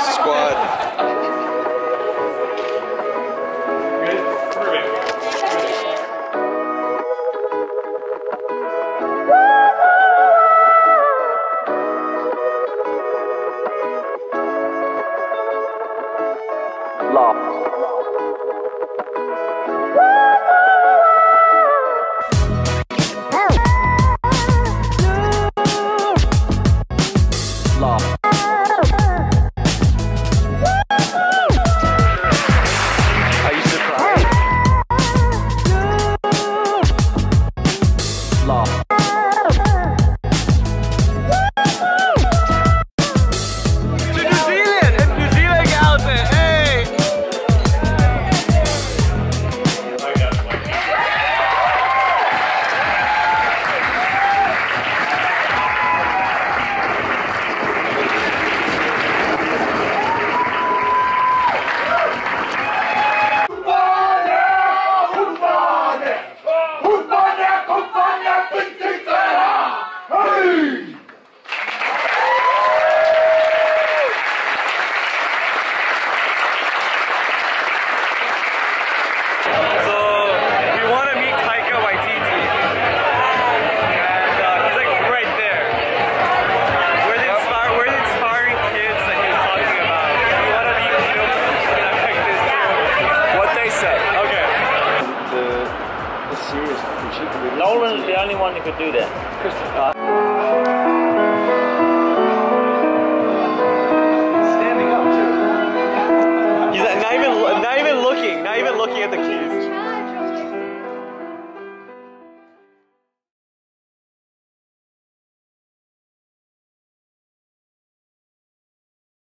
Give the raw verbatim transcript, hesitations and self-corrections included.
Squad. Good. Perfect. Nolan's the only one who could do that. Christopher. Uh,